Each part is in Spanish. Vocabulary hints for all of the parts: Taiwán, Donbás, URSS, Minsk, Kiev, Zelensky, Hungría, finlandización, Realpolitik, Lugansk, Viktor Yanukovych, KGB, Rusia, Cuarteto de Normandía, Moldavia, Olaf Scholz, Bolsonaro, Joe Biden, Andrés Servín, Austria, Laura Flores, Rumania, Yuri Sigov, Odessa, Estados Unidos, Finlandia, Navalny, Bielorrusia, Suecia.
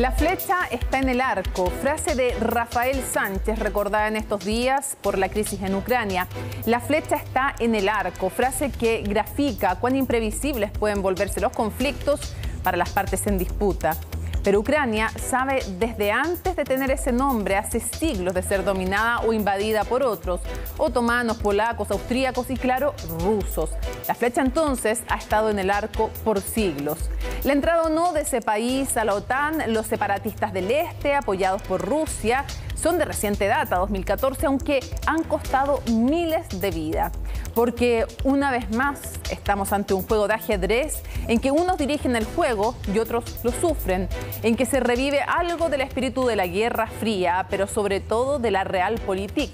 La flecha está en el arco, frase de Rafael Sánchez recordada en estos días por la crisis en Ucrania. La flecha está en el arco, frase que grafica cuán imprevisibles pueden volverse los conflictos para las partes en disputa. Pero Ucrania sabe desde antes de tener ese nombre, hace siglos, de ser dominada o invadida por otros, otomanos, polacos, austríacos y, claro, rusos. La flecha entonces ha estado en el arco por siglos. La entrada o no de ese país a la OTAN, los separatistas del Este, apoyados por Rusia, son de reciente data, 2014, aunque han costado miles de vidas. Porque una vez más estamos ante un juego de ajedrez en que unos dirigen el juego y otros lo sufren, en que se revive algo del espíritu de la Guerra Fría, pero sobre todo de la Realpolitik.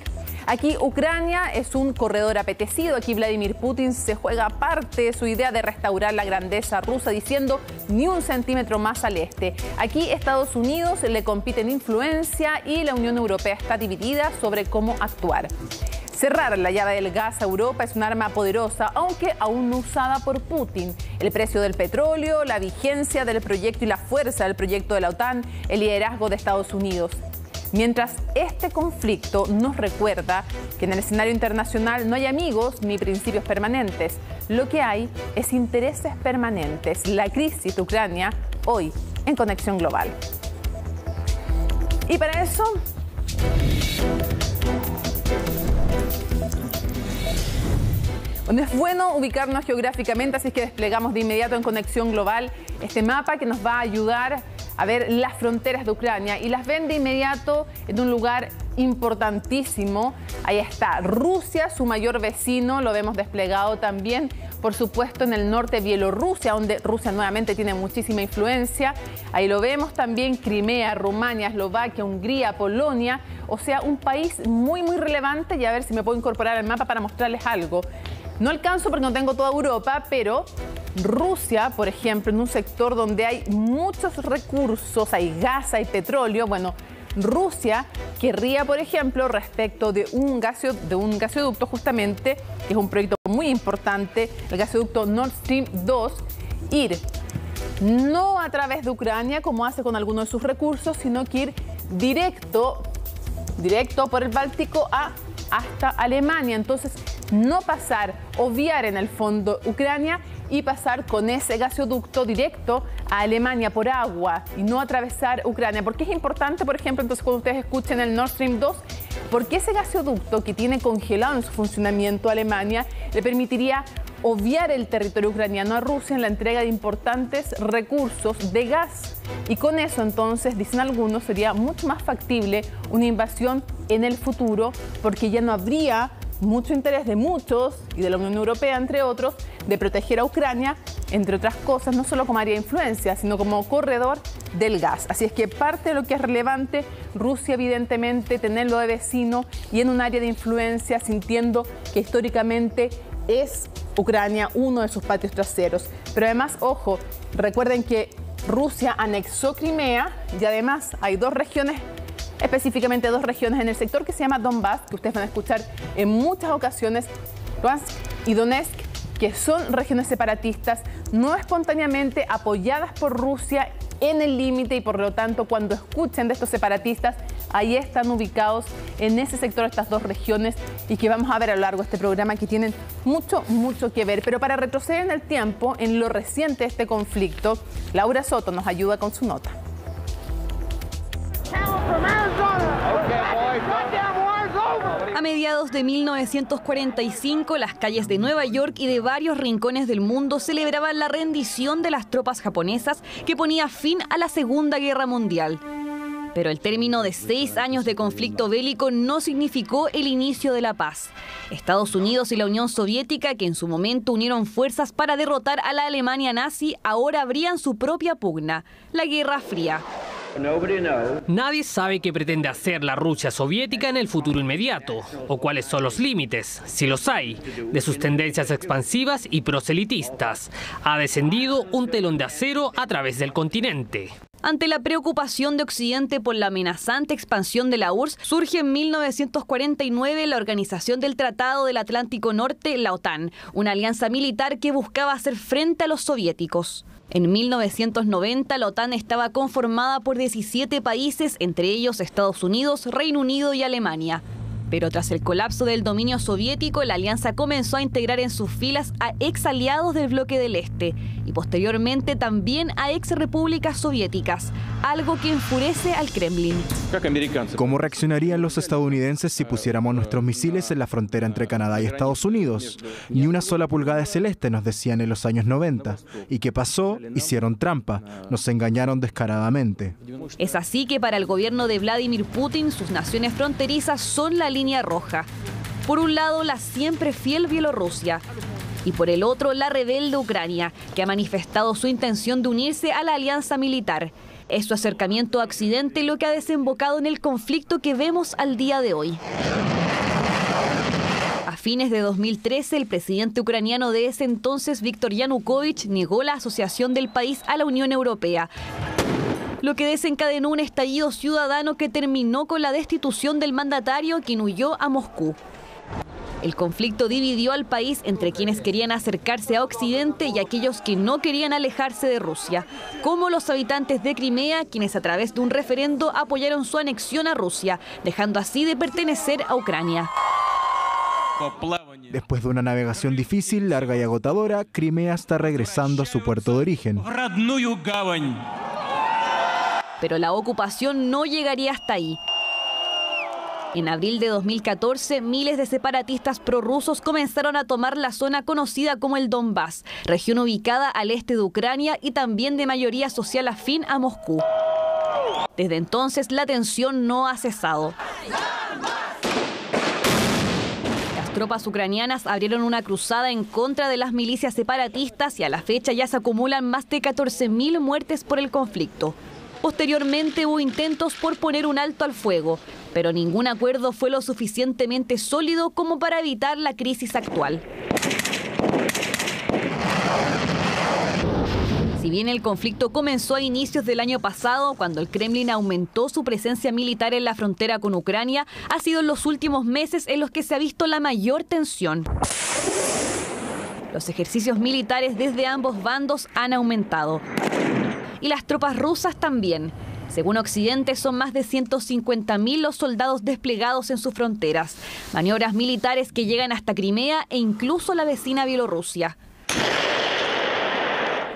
Aquí Ucrania es un corredor apetecido, aquí Vladimir Putin se juega parte de su idea de restaurar la grandeza rusa diciendo ni un centímetro más al este. Aquí Estados Unidos le compite en influencia y la Unión Europea está dividida sobre cómo actuar. Cerrar la llave del gas a Europa es un arma poderosa, aunque aún no usada por Putin. El precio del petróleo, la vigencia del proyecto y la fuerza del proyecto de la OTAN, el liderazgo de Estados Unidos. Mientras este conflicto nos recuerda que en el escenario internacional no hay amigos ni principios permanentes, lo que hay es intereses permanentes. La crisis de Ucrania hoy en Conexión Global. Y para eso... Bueno, es bueno ubicarnos geográficamente, así que desplegamos de inmediato en Conexión Global este mapa que nos va a ayudar a ver las fronteras de Ucrania y las ven de inmediato en un lugar importantísimo. Ahí está Rusia, su mayor vecino, lo vemos desplegado también, por supuesto, en el norte Bielorrusia, donde Rusia nuevamente tiene muchísima influencia. Ahí lo vemos también Crimea, Rumania, Eslovaquia, Hungría, Polonia. O sea, un país muy, muy relevante. Y a ver si me puedo incorporar al mapa para mostrarles algo. No alcanzo porque no tengo toda Europa, pero Rusia, por ejemplo, en un sector donde hay muchos recursos, hay gas, hay petróleo, bueno, Rusia querría, por ejemplo, respecto de un gasoducto justamente, que es un proyecto muy importante, el gasoducto Nord Stream 2, ir no a través de Ucrania, como hace con algunos de sus recursos, sino que ir directo por el Báltico hasta Alemania. Entonces, no pasar, obviar en el fondo Ucrania y pasar con ese gasoducto directo a Alemania por agua y no atravesar Ucrania. ¿Por qué es importante, por ejemplo, entonces cuando ustedes escuchen el Nord Stream 2? Porque ese gasoducto que tiene congelado en su funcionamiento Alemania le permitiría obviar el territorio ucraniano a Rusia en la entrega de importantes recursos de gas. Y con eso, entonces, dicen algunos, sería mucho más factible una invasión en el futuro porque ya no habría mucho interés de muchos y de la Unión Europea, entre otros, de proteger a Ucrania, entre otras cosas, no solo como área de influencia, sino como corredor del gas. Así es que parte de lo que es relevante, Rusia evidentemente, tenerlo de vecino y en un área de influencia, sintiendo que históricamente es Ucrania uno de sus patios traseros. Pero además, ojo, recuerden que Rusia anexó Crimea y además hay dos regiones, específicamente dos regiones en el sector que se llama Donbás, que ustedes van a escuchar en muchas ocasiones, Lugansk y Donetsk, que son regiones separatistas, no espontáneamente apoyadas por Rusia en el límite y por lo tanto cuando escuchen de estos separatistas, ahí están ubicados en ese sector estas dos regiones y que vamos a ver a lo largo de este programa que tienen mucho, mucho que ver. Pero para retroceder en el tiempo, en lo reciente de este conflicto, Laura Soto nos ayuda con su nota. A mediados de 1945, las calles de Nueva York y de varios rincones del mundo celebraban la rendición de las tropas japonesas que ponía fin a la Segunda Guerra Mundial. Pero el término de 6 años de conflicto bélico no significó el inicio de la paz. Estados Unidos y la Unión Soviética, que en su momento unieron fuerzas para derrotar a la Alemania nazi, ahora abrían su propia pugna, la Guerra Fría. Nadie sabe qué pretende hacer la Rusia soviética en el futuro inmediato, o cuáles son los límites, si los hay, de sus tendencias expansivas y proselitistas. Ha descendido un telón de acero a través del continente. Ante la preocupación de Occidente por la amenazante expansión de la URSS, surge en 1949 la Organización del Tratado del Atlántico Norte, la OTAN, una alianza militar que buscaba hacer frente a los soviéticos. En 1990, la OTAN estaba conformada por 17 países, entre ellos Estados Unidos, Reino Unido y Alemania. Pero tras el colapso del dominio soviético, la alianza comenzó a integrar en sus filas a ex aliados del bloque del Este y posteriormente también a ex repúblicas soviéticas, algo que enfurece al Kremlin. ¿Cómo reaccionarían los estadounidenses si pusiéramos nuestros misiles en la frontera entre Canadá y Estados Unidos? Ni una sola pulgada es celeste, nos decían en los años 90. ¿Y qué pasó? Hicieron trampa, nos engañaron descaradamente. Es así que para el gobierno de Vladimir Putin, sus naciones fronterizas son la línea roja. Por un lado, la siempre fiel Bielorrusia y por el otro, la rebelde Ucrania, que ha manifestado su intención de unirse a la alianza militar. Es su acercamiento a Occidente lo que ha desembocado en el conflicto que vemos al día de hoy. A fines de 2013, el presidente ucraniano de ese entonces, Viktor Yanukovych, negó la asociación del país a la Unión Europea, lo que desencadenó un estallido ciudadano que terminó con la destitución del mandatario, quien huyó a Moscú. El conflicto dividió al país entre quienes querían acercarse a Occidente y aquellos que no querían alejarse de Rusia, como los habitantes de Crimea, quienes a través de un referendo apoyaron su anexión a Rusia, dejando así de pertenecer a Ucrania. Después de una navegación difícil, larga y agotadora, Crimea está regresando a su puerto de origen. Pero la ocupación no llegaría hasta ahí. En abril de 2014, miles de separatistas prorrusos comenzaron a tomar la zona conocida como el Donbás, región ubicada al este de Ucrania y también de mayoría social afín a Moscú. Desde entonces, la tensión no ha cesado. Tropas ucranianas abrieron una cruzada en contra de las milicias separatistas y a la fecha ya se acumulan más de 14.000 muertes por el conflicto. Posteriormente hubo intentos por poner un alto al fuego, pero ningún acuerdo fue lo suficientemente sólido como para evitar la crisis actual. Si bien el conflicto comenzó a inicios del año pasado, cuando el Kremlin aumentó su presencia militar en la frontera con Ucrania, ha sido en los últimos meses en los que se ha visto la mayor tensión. Los ejercicios militares desde ambos bandos han aumentado. Y las tropas rusas también. Según Occidente, son más de 150.000 los soldados desplegados en sus fronteras. Maniobras militares que llegan hasta Crimea e incluso la vecina Bielorrusia.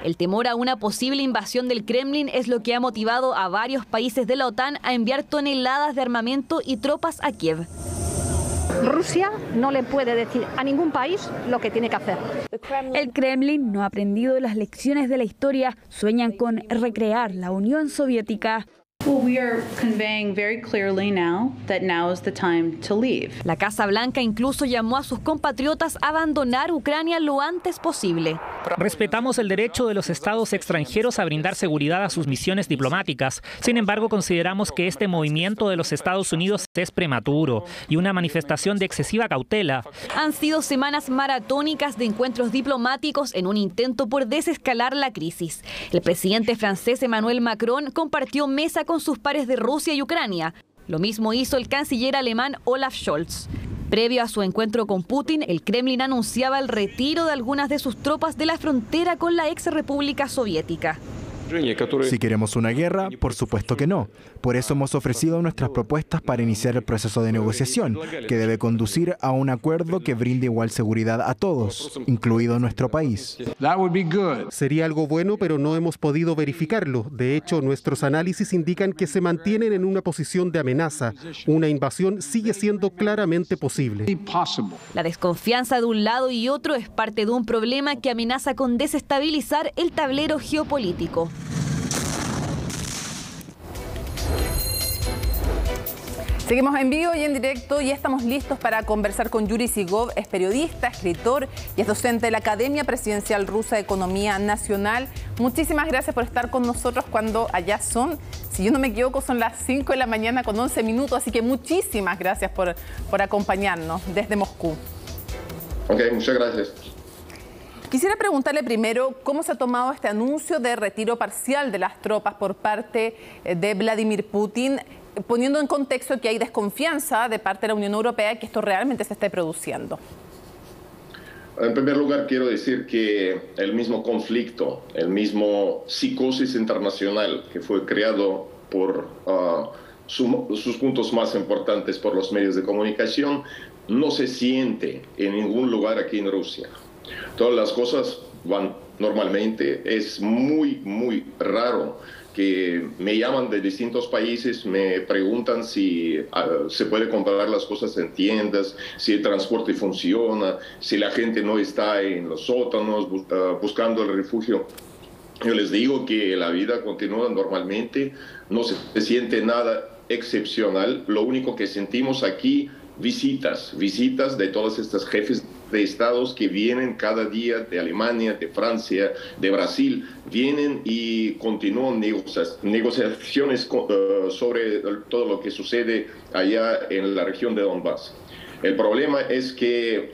El temor a una posible invasión del Kremlin es lo que ha motivado a varios países de la OTAN a enviar toneladas de armamento y tropas a Kiev. Rusia no le puede decir a ningún país lo que tiene que hacer. El Kremlin no ha aprendido las lecciones de la historia, sueñan con recrear la Unión Soviética. La Casa Blanca incluso llamó a sus compatriotas a abandonar Ucrania lo antes posible. Respetamos el derecho de los estados extranjeros a brindar seguridad a sus misiones diplomáticas. Sin embargo, consideramos que este movimiento de los Estados Unidos es prematuro y una manifestación de excesiva cautela. Han sido semanas maratónicas de encuentros diplomáticos en un intento por desescalar la crisis. El presidente francés Emmanuel Macron compartió mesa con sus pares de Rusia y Ucrania. Lo mismo hizo el canciller alemán Olaf Scholz. Previo a su encuentro con Putin, el Kremlin anunciaba el retiro de algunas de sus tropas de la frontera con la ex República Soviética. Si queremos una guerra, por supuesto que no. Por eso hemos ofrecido nuestras propuestas para iniciar el proceso de negociación, que debe conducir a un acuerdo que brinde igual seguridad a todos, incluido nuestro país. Sería algo bueno, pero no hemos podido verificarlo. De hecho, nuestros análisis indican que se mantienen en una posición de amenaza. Una invasión sigue siendo claramente posible. La desconfianza de un lado y otro es parte de un problema que amenaza con desestabilizar el tablero geopolítico. Seguimos en vivo y en directo y estamos listos para conversar con Yuri Sigov, es periodista, escritor y es docente de la Academia Presidencial Rusa de Economía Nacional. Muchísimas gracias por estar con nosotros cuando allá son, si yo no me equivoco, son las 5 de la mañana con 11 minutos, así que muchísimas gracias por acompañarnos desde Moscú. Ok, muchas gracias. Quisiera preguntarle primero cómo se ha tomado este anuncio de retiro parcial de las tropas por parte de Vladimir Putin, poniendo en contexto que hay desconfianza de parte de la Unión Europea y que esto realmente se esté produciendo. En primer lugar, quiero decir que el mismo conflicto, el mismo psicosis internacional que fue creado por sus puntos más importantes por los medios de comunicación, no se siente en ningún lugar aquí en Rusia. Todas las cosas van normalmente. Es muy, muy raro que me llaman de distintos países, me preguntan si se puede comprar las cosas en tiendas, si el transporte funciona, si la gente no está en los sótanos buscando el refugio. Yo les digo que la vida continúa normalmente, no se siente nada excepcional. Lo único que sentimos aquí, visitas de todas estas jefes de estados que vienen cada día de Alemania, de Francia, de Brasil, vienen y continúan negociaciones sobre todo lo que sucede allá en la región de Donbás. El problema es que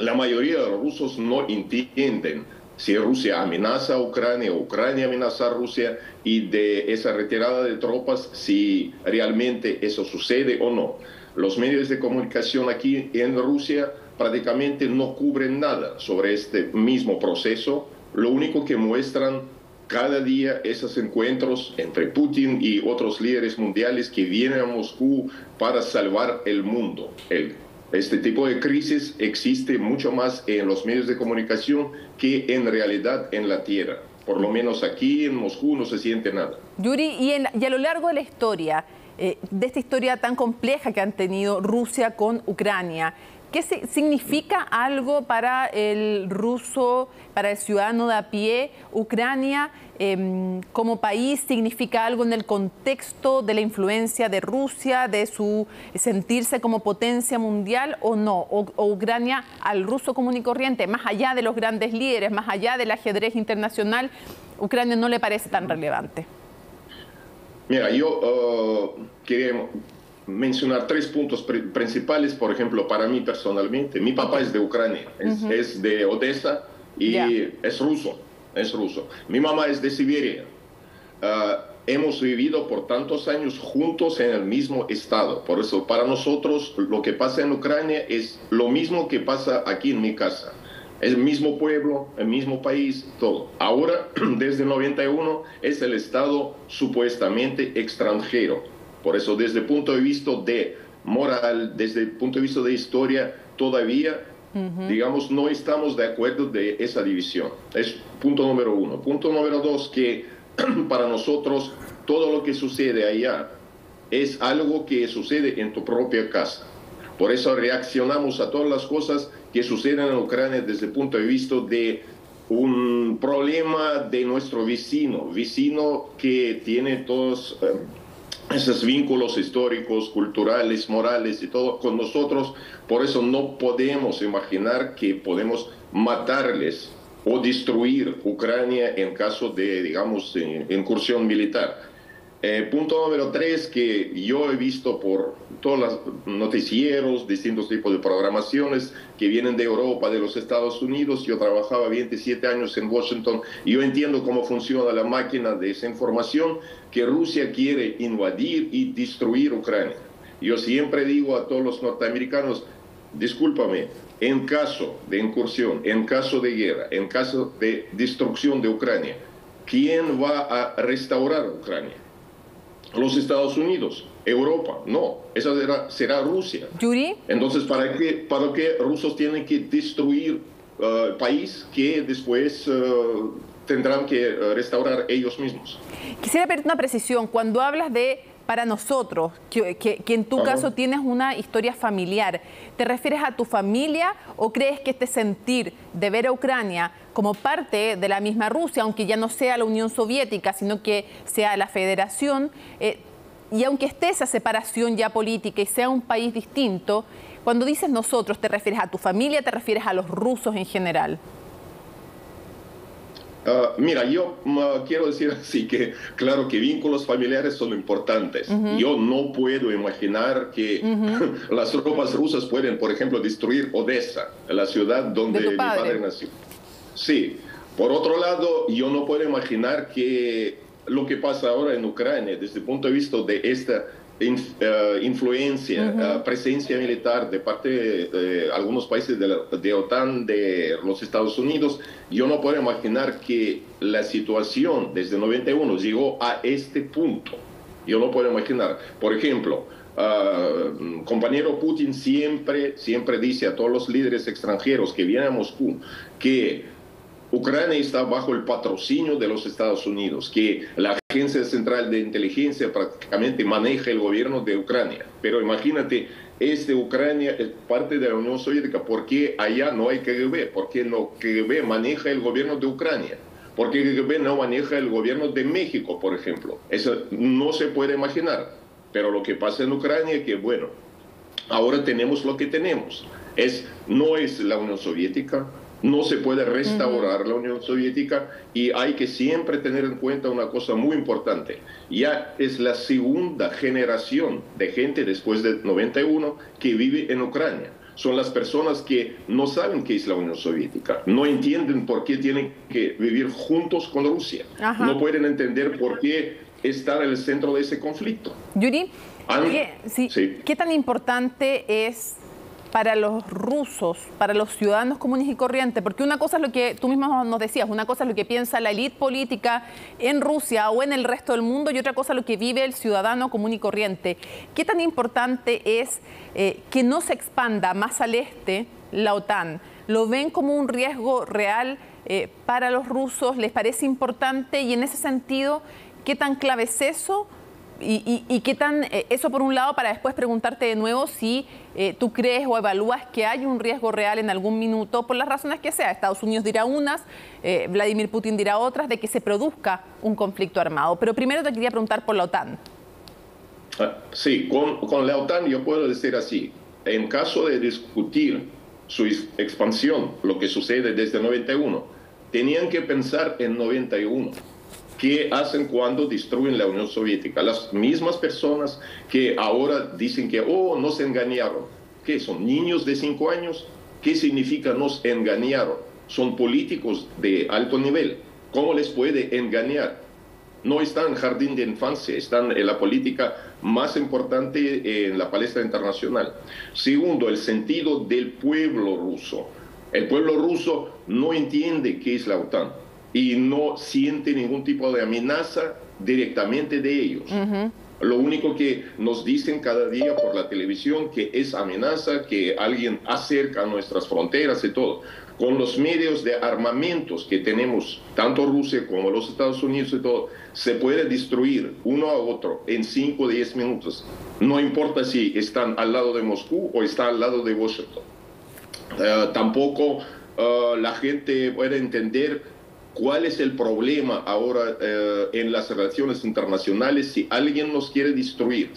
la mayoría de los rusos no entienden si Rusia amenaza a Ucrania o Ucrania amenaza a Rusia, y de esa retirada de tropas, si realmente eso sucede o no. Los medios de comunicación aquí en Rusia prácticamente no cubren nada sobre este mismo proceso. Lo único que muestran cada día esos encuentros entre Putin y otros líderes mundiales que vienen a Moscú para salvar el mundo. Este tipo de crisis existe mucho más en los medios de comunicación que en realidad en la tierra. Por lo menos aquí en Moscú no se siente nada. Yuri, y a lo largo de la historia, de esta historia tan compleja que han tenido Rusia con Ucrania, ¿qué significa algo para el ruso, para el ciudadano de a pie? ¿Ucrania como país significa algo en el contexto de la influencia de Rusia, de su sentirse como potencia mundial o no? ¿O Ucrania al ruso común y corriente, más allá de los grandes líderes, más allá del ajedrez internacional, Ucrania no le parece tan relevante? Mira, yo quería mencionar tres puntos principales, por ejemplo, para mí personalmente. Mi papá es de Ucrania, es de Odessa y es ruso. Mi mamá es de Siberia. Hemos vivido por tantos años juntos en el mismo estado. Por eso, para nosotros, lo que pasa en Ucrania es lo mismo que pasa aquí en mi casa. El mismo pueblo, el mismo país, todo. Ahora, desde el 91, es el estado supuestamente extranjero. Por eso, desde el punto de vista de moral, desde el punto de vista de historia, todavía, digamos, no estamos de acuerdo de esa división. Es punto número uno. Punto número dos, que para nosotros todo lo que sucede allá es algo que sucede en tu propia casa. Por eso reaccionamos a todas las cosas que suceden en Ucrania desde el punto de vista de un problema de nuestro vecino que tiene todos esos vínculos históricos, culturales, morales y todo con nosotros. Por eso no podemos imaginar que podemos matarles o destruir Ucrania en caso de, digamos, incursión militar. Punto número tres, que yo he visto por todos los noticieros, distintos tipos de programaciones que vienen de Europa, de los Estados Unidos. Yo trabajaba 27 años en Washington y yo entiendo cómo funciona la máquina de esa información, que Rusia quiere invadir y destruir Ucrania. Yo siempre digo a todos los norteamericanos, discúlpame, en caso de incursión, en caso de guerra, en caso de destrucción de Ucrania, ¿quién va a restaurar Ucrania? ¿Los Estados Unidos? ¿Europa? No, esa será Rusia. ¿Yuri? Entonces, ¿para qué rusos tienen que destruir el país que después tendrán que restaurar ellos mismos? Quisiera pedirte una precisión. Cuando hablas de para nosotros, que en tu caso tienes una historia familiar, ¿te refieres a tu familia o crees que este sentir de ver a Ucrania como parte de la misma Rusia, aunque ya no sea la Unión Soviética, sino que sea la Federación, y aunque esté esa separación ya política y sea un país distinto, cuando dices nosotros, ¿te refieres a tu familia, te refieres a los rusos en general? Mira, yo quiero decir así que, claro que vínculos familiares son importantes. Yo no puedo imaginar que las tropas rusas pueden, por ejemplo, destruir Odessa, la ciudad donde mi padre nació. Sí. Por otro lado, yo no puedo imaginar que lo que pasa ahora en Ucrania, desde el punto de vista de esta influencia, presencia militar de parte de algunos países de OTAN, de los Estados Unidos, yo no puedo imaginar que la situación desde 91 llegó a este punto. Yo no puedo imaginar. Por ejemplo, compañero Putin siempre dice a todos los líderes extranjeros que vienen a Moscú que Ucrania está bajo el patrocinio de los Estados Unidos, que la Agencia Central de Inteligencia prácticamente maneja el gobierno de Ucrania. Pero imagínate, Ucrania es parte de la Unión Soviética, ¿por qué allá no hay KGB? ¿Por qué no KGB maneja el gobierno de Ucrania? ¿Por qué KGB no maneja el gobierno de México, por ejemplo? Eso no se puede imaginar. Pero lo que pasa en Ucrania es que, bueno, ahora tenemos lo que tenemos. No es la Unión Soviética. No se puede restaurar la Unión Soviética y hay que siempre tener en cuenta una cosa muy importante. Ya es la segunda generación de gente después de 91 que vive en Ucrania. Son las personas que no saben qué es la Unión Soviética, no entienden por qué tienen que vivir juntos con Rusia. Ajá. No pueden entender por qué estar en el centro de ese conflicto. Yuri, ¿qué tan importante es para los rusos, para los ciudadanos comunes y corrientes? Porque una cosa es lo que tú misma nos decías, una cosa es lo que piensa la élite política en Rusia o en el resto del mundo y otra cosa es lo que vive el ciudadano común y corriente. ¿Qué tan importante es que no se expanda más al este la OTAN? ¿Lo ven como un riesgo real para los rusos? ¿Les parece importante? Y en ese sentido, ¿qué tan clave es eso? Y qué tan eso por un lado, para después preguntarte de nuevo si tú crees o evalúas que hay un riesgo real en algún minuto, por las razones que sea. Estados Unidos dirá unas, Vladimir Putin dirá otras, de que se produzca un conflicto armado. Pero primero te quería preguntar por la OTAN. Sí, con la OTAN yo puedo decir así. En caso de discutir su expansión, lo que sucede desde 91, tenían que pensar en 91. ¿Qué hacen cuando destruyen la Unión Soviética? Las mismas personas que ahora dicen que, oh, nos engañaron. ¿Qué son? ¿Niños de 5 años? ¿Qué significa nos engañaron? Son políticos de alto nivel. ¿Cómo les puede engañar? No están en jardín de infancia, están en la política más importante en la palestra internacional. Segundo, el sentido del pueblo ruso. El pueblo ruso no entiende qué es la OTAN y no siente ningún tipo de amenaza directamente de ellos. Lo único que nos dicen cada día por la televisión que es amenaza, que alguien acerca a nuestras fronteras y todo. Con los medios de armamentos que tenemos, tanto Rusia como los Estados Unidos y todo, se puede destruir uno a otro en 5 o 10 minutos. No importa si están al lado de Moscú o están al lado de Washington. Tampoco la gente puede entender ¿cuál es el problema ahora en las relaciones internacionales? Si alguien nos quiere destruir,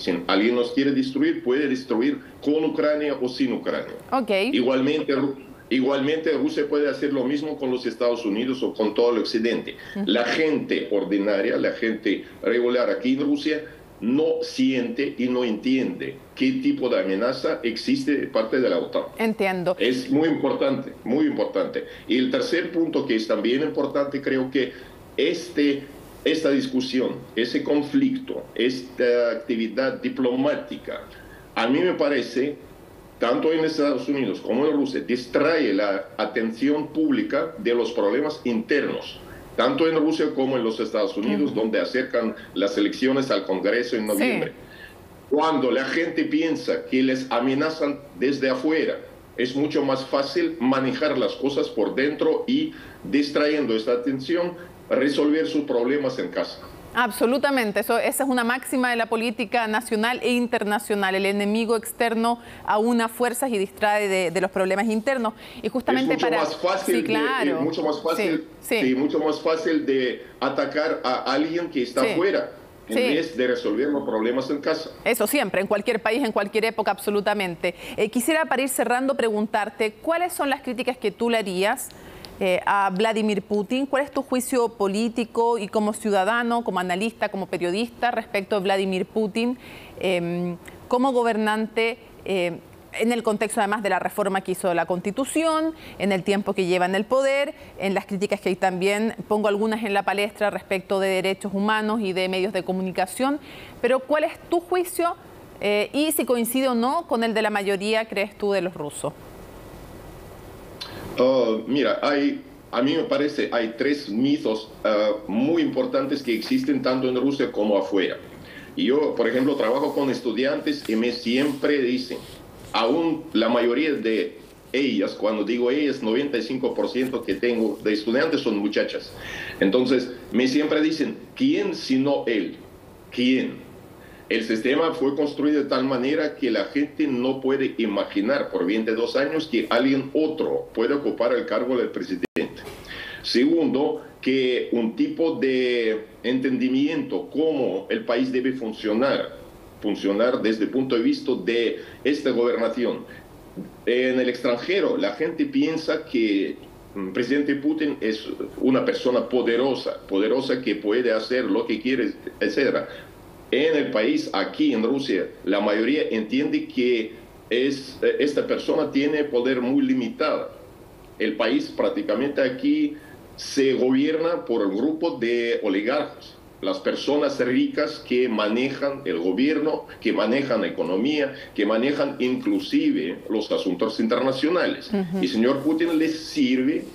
puede destruir con Ucrania o sin Ucrania. Okay. Igualmente Rusia puede hacer lo mismo con los Estados Unidos o con todo el Occidente. La gente ordinaria, la gente regular aquí en Rusia no siente y no entiende qué tipo de amenaza existe de parte de la OTAN. Entiendo. Es muy importante, muy importante. Y el tercer punto, que es también importante, creo que esta discusión, ese conflicto, esta actividad diplomática, a mí me parece, tanto en Estados Unidos como en Rusia, distrae la atención pública de los problemas internos, tanto en Rusia como en los Estados Unidos, donde acercan las elecciones al Congreso en noviembre. Cuando la gente piensa que les amenazan desde afuera, es mucho más fácil manejar las cosas por dentro y, distrayendo esta atención, resolver sus problemas en casa. Absolutamente, esa es una máxima de la política nacional e internacional. El enemigo externo aúna fuerzas y distrae de los problemas internos. Y justamente es mucho más fácil, sí, claro, mucho más fácil de atacar a alguien que está afuera en vez de resolver los problemas en casa. Eso siempre, en cualquier país, en cualquier época, absolutamente. Quisiera, para ir cerrando, preguntarte cuáles son las críticas que tú le harías a Vladimir Putin. ¿Cuál es tu juicio político y como ciudadano, como analista, como periodista respecto a Vladimir Putin como gobernante en el contexto además de la reforma que hizo la Constitución, en el tiempo que lleva en el poder, en las críticas que hay también, pongo algunas en la palestra respecto de derechos humanos y de medios de comunicación? Pero ¿cuál es tu juicio y si coincide o no con el de la mayoría, crees tú, de los rusos. Mira, a mí me parece hay tres mitos muy importantes que existen tanto en Rusia como afuera. Y yo, por ejemplo, trabajo con estudiantes y me siempre dicen, aún la mayoría de ellas, cuando digo ellas, 95% que tengo de estudiantes son muchachas. Entonces, me siempre dicen, ¿quién sino él? ¿Quién? El sistema fue construido de tal manera que la gente no puede imaginar por 22 años que alguien otro puede ocupar el cargo del presidente. Segundo, que un tipo de entendimiento cómo el país debe funcionar desde el punto de vista de esta gobernación. En el extranjero, la gente piensa que el presidente Putin es una persona poderosa que puede hacer lo que quiere, etc. En el país, aquí en Rusia, la mayoría entiende que esta persona tiene poder muy limitado. El país prácticamente aquí se gobierna por el grupo de oligarcas, las personas ricas que manejan el gobierno, que manejan la economía, que manejan inclusive los asuntos internacionales. Y señor Putin les sirve,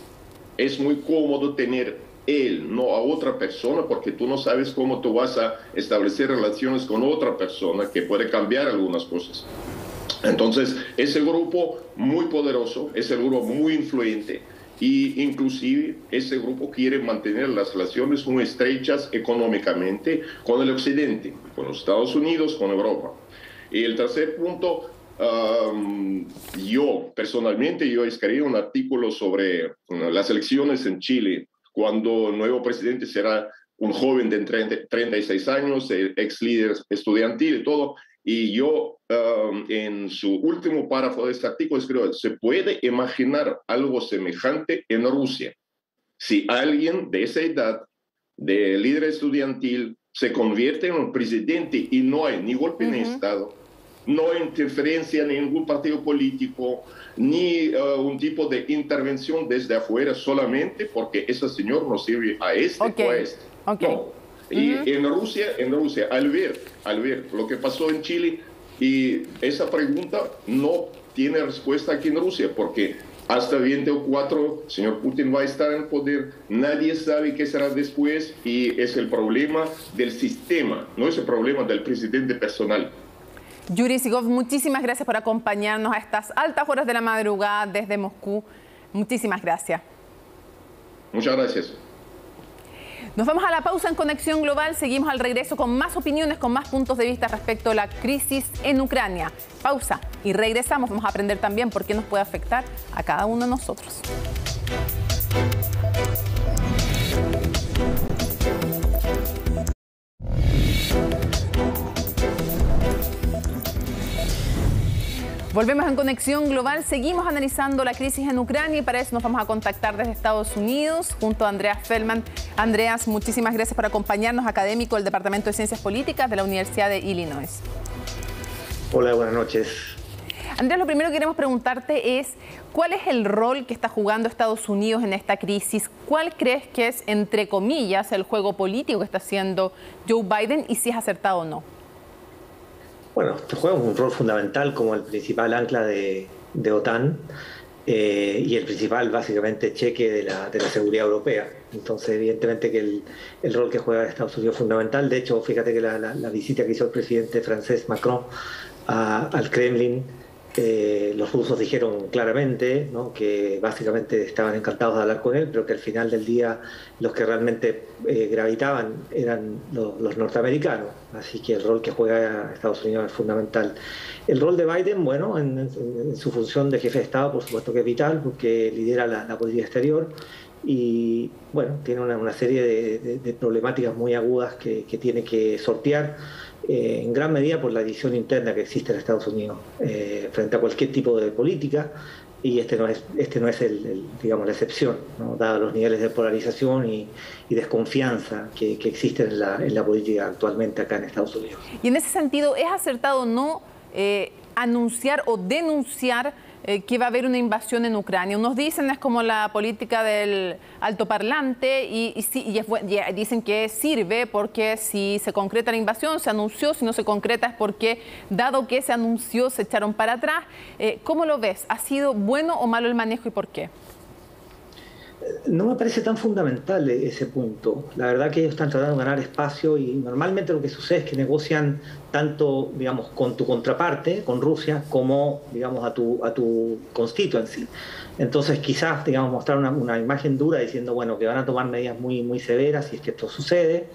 es muy cómodo tener él, no a otra persona, porque tú no sabes cómo tú vas a establecer relaciones con otra persona que puede cambiar algunas cosas. Entonces, ese grupo muy poderoso, ese grupo muy influyente, y inclusive ese grupo quiere mantener las relaciones muy estrechas económicamente con el occidente, con los Estados Unidos, con Europa. Y el tercer punto, yo personalmente, yo escribí un artículo sobre las elecciones en Chile, cuando el nuevo presidente será un joven de 36 años, ex líder estudiantil y todo. Y yo en su último párrafo de este artículo escribo, ¿se puede imaginar algo semejante en Rusia? Si alguien de esa edad, de líder estudiantil, se convierte en un presidente y no hay ni golpe de Estado, no hay interferencia en ningún partido político, ni un tipo de intervención desde afuera solamente porque ese señor no sirve a este o a este. No. Y en Rusia, al ver lo que pasó en Chile, y esa pregunta no tiene respuesta aquí en Rusia, porque hasta 24 el señor Putin va a estar en poder, nadie sabe qué será después, y es el problema del sistema, no es el problema del presidente personal. Yuri Sigov, muchísimas gracias por acompañarnos a estas altas horas de la madrugada desde Moscú. Muchísimas gracias. Muchas gracias. Nos vamos a la pausa en Conexión Global. Seguimos al regreso con más opiniones, con más puntos de vista respecto a la crisis en Ucrania. Pausa y regresamos. Vamos a aprender también por qué nos puede afectar a cada uno de nosotros. Volvemos en Conexión Global, seguimos analizando la crisis en Ucrania y para eso nos vamos a contactar desde Estados Unidos junto a Andreas Feldman. Andreas, muchísimas gracias por acompañarnos, académico del Departamento de Ciencias Políticas de la Universidad de Illinois. Hola, buenas noches. Andreas, lo primero que queremos preguntarte es, ¿cuál es el rol que está jugando Estados Unidos en esta crisis? ¿Cuál crees que es, entre comillas, el juego político que está haciendo Joe Biden y si es acertado o no? Bueno, juega un rol fundamental como el principal ancla de OTAN y el principal, básicamente, cheque de la seguridad europea. Entonces, evidentemente que el rol que juega Estados Unidos es fundamental. De hecho, fíjate que la visita que hizo el presidente francés Macron al Kremlin, los rusos dijeron claramente, ¿no?, que básicamente estaban encantados de hablar con él, pero que al final del día los que realmente gravitaban eran los norteamericanos. Así que el rol que juega Estados Unidos es fundamental. El rol de Biden, bueno, en su función de jefe de Estado, por supuesto que es vital, porque lidera la política exterior y, bueno, tiene una serie de problemáticas muy agudas que tiene que sortear, en gran medida por la división interna que existe en Estados Unidos frente a cualquier tipo de política, y este no es digamos, la excepción, ¿no?, dado los niveles de polarización y desconfianza que existen en la política actualmente acá en Estados Unidos. Y en ese sentido, ¿es acertado o no anunciar o denunciar que va a haber una invasión en Ucrania. Unos dicen es como la política del altoparlante y dicen que sirve porque si se concreta la invasión, se anunció, si no se concreta es porque dado que se anunció se echaron para atrás. ¿Cómo lo ves? ¿Ha sido bueno o malo el manejo y por qué? No me parece tan fundamental ese punto. La verdad que ellos están tratando de ganar espacio y normalmente lo que sucede es que negocian tanto, digamos, con tu contraparte, con Rusia, como, digamos, a tu constituency. Entonces quizás, digamos, mostrar una imagen dura diciendo, bueno, que van a tomar medidas muy, muy severas si es que esto sucede,